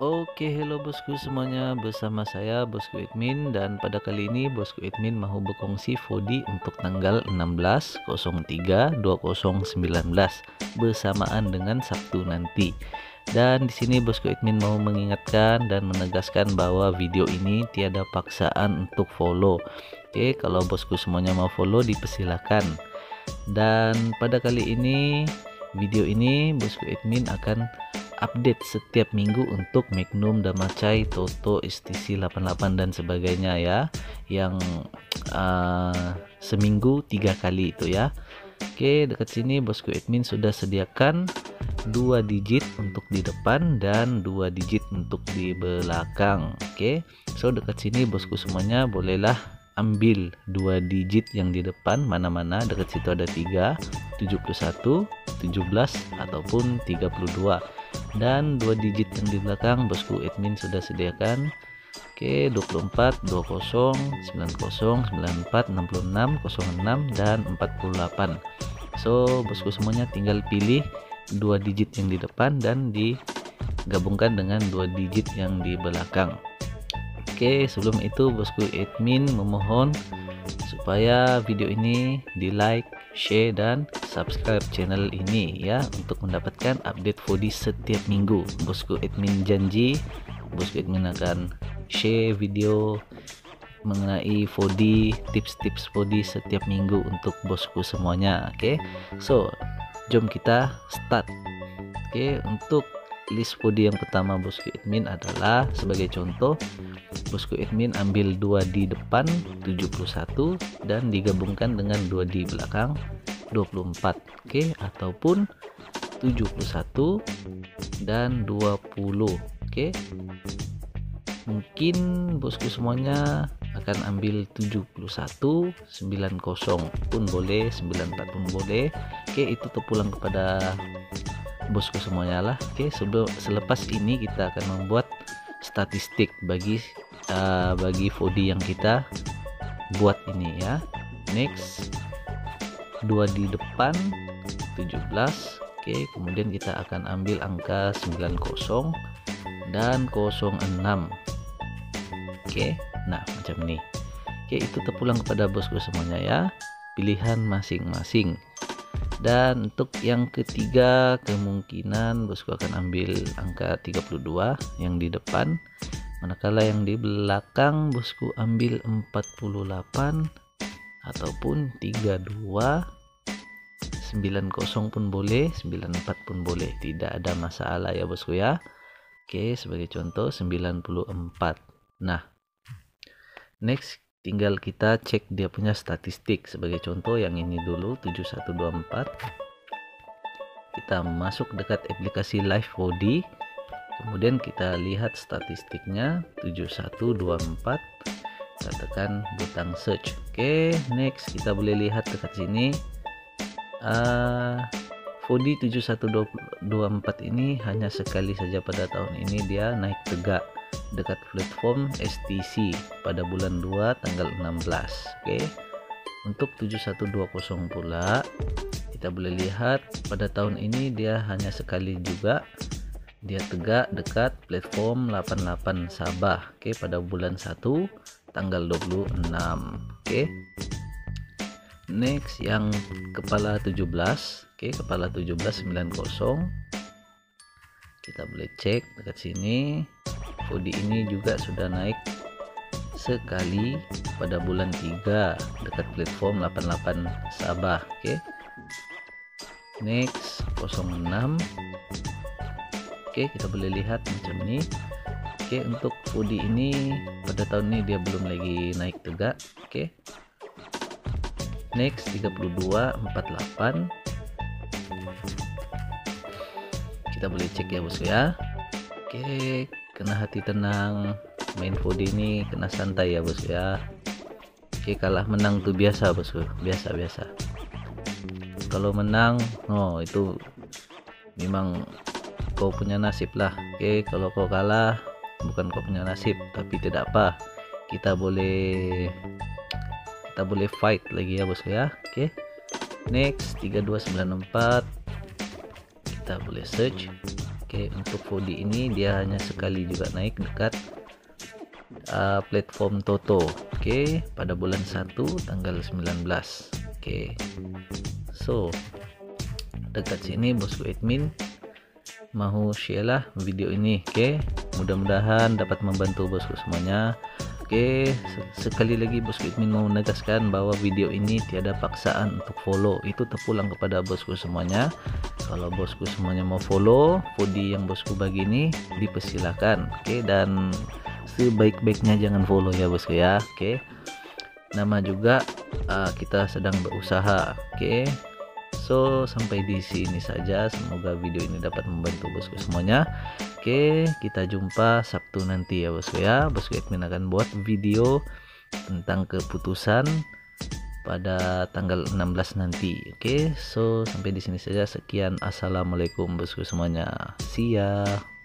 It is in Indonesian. Oke, hello bosku semuanya, bersama saya bosku admin, dan pada kali ini bosku admin mau berkongsi Vodi untuk tanggal 16/03/2019 bersamaan dengan Sabtu nanti. Dan di sini bosku admin mau mengingatkan dan menegaskan bahwa video ini tiada paksaan untuk follow. Oke, kalau bosku semuanya mau follow dipersilakan. Dan pada kali ini video ini bosku admin akan update setiap minggu untuk magnum, damacai, toto, istisi 88 dan sebagainya ya, yang seminggu 3 kali itu ya. Oke, dekat sini bosku admin sudah sediakan 2 digit untuk di depan dan 2 digit untuk di belakang. Oke, so dekat sini bosku semuanya bolehlah ambil 2 digit yang di depan mana-mana. Dekat situ ada 3, 71, 17 ataupun 32. Dan 2 digit yang di belakang bosku admin sudah sediakan. Oke, 24, 20, 90, 94, 66, 06 dan 48. So bosku semuanya tinggal pilih 2 digit yang di depan dan digabungkan dengan 2 digit yang di belakang. Oke, sebelum itu bosku admin memohon supaya video ini di like, share dan subscribe channel ini ya, untuk mendapatkan update Vodi setiap minggu. Bosku admin janji, bosku admin akan share video mengenai Vodi, tips-tips Vodi setiap minggu untuk bosku semuanya. Oke, so jom kita start. Oke, untuk list Vodi yang pertama bosku admin adalah sebagai contoh. Bosku admin ambil 2 di depan 71 dan digabungkan dengan 2 di belakang 24. Oke, ataupun 71 dan 20. Oke, mungkin bosku semuanya akan ambil 71, 90 pun boleh, 94 pun boleh. Oke, itu terpulang kepada bosku semuanya lah. Oke, selepas ini kita akan membuat statistik bagi Vodi yang kita buat ini ya. Next, 2 di depan 17. Oke, kemudian kita akan ambil angka 90 dan 06. Oke, nah macam ini. Oke, itu terpulang kepada bosku semuanya ya, pilihan masing-masing. Dan untuk yang ketiga kemungkinan bosku akan ambil angka 32 yang di depan, manakala yang di belakang bosku ambil 48 ataupun 32, 90 pun boleh, 94 pun boleh, tidak ada masalah ya bosku ya. Oke, sebagai contoh 94. Nah, next tinggal kita cek dia punya statistik. Sebagai contoh yang ini dulu 7124. Kita masuk dekat aplikasi Live Vodi. Kemudian kita lihat statistiknya 7124. Kita tekan butang search. Oke, next kita boleh lihat dekat sini. Vodi 7124 ini hanya sekali saja pada tahun ini dia naik tegak dekat platform STC pada bulan 2 tanggal 16. Oke, untuk 7120 pula kita boleh lihat pada tahun ini dia hanya sekali juga dia tegak dekat platform 88 Sabah. Oke, pada bulan 1 tanggal 26. Oke, next yang kepala 17. Oke, kepala 1790 kita boleh cek dekat sini. Vodi ini juga sudah naik sekali pada bulan 3 dekat platform 88 Sabah. Oke, next 06. Oke, kita boleh lihat macam ini. Oke, untuk Vodi ini pada tahun ini dia belum lagi naik tegak. Oke, next 3248. Kita boleh cek ya bosku ya. Oke, kena hati tenang, main Vodi ini kena santai ya bosku ya. Oke, kalah menang tuh biasa bosku, biasa-biasa. Kalau menang, oh itu memang kau punya nasib lah. Oke, kalau kau kalah bukan kau punya nasib, tapi tidak apa, kita boleh fight lagi ya bosku ya. Oke, next 3294 kita boleh search. Oke, untuk Vodi ini dia hanya sekali juga naik dekat platform toto. Oke, pada bulan 1 tanggal 19. Oke, so dekat sini bosku admin mau share video ini. Oke, mudah-mudahan dapat membantu bosku semuanya. Oke, sekali lagi bosku admin mau menegaskan bahwa video ini tiada paksaan untuk follow, itu terpulang kepada bosku semuanya. Kalau bosku semuanya mau follow Vodi yang bosku bagi ini, dipersilakan. Oke, dan sebaik-baiknya jangan follow ya bosku ya. Oke, nama juga kita sedang berusaha. Oke, so sampai di sini saja, semoga video ini dapat membantu bosku semuanya. Oke, kita jumpa Sabtu nanti ya bosku ya. Bosku admin akan buat video tentang keputusan pada tanggal 16 nanti. Oke, so sampai di sini saja. Sekian, assalamualaikum bosku semuanya. See ya.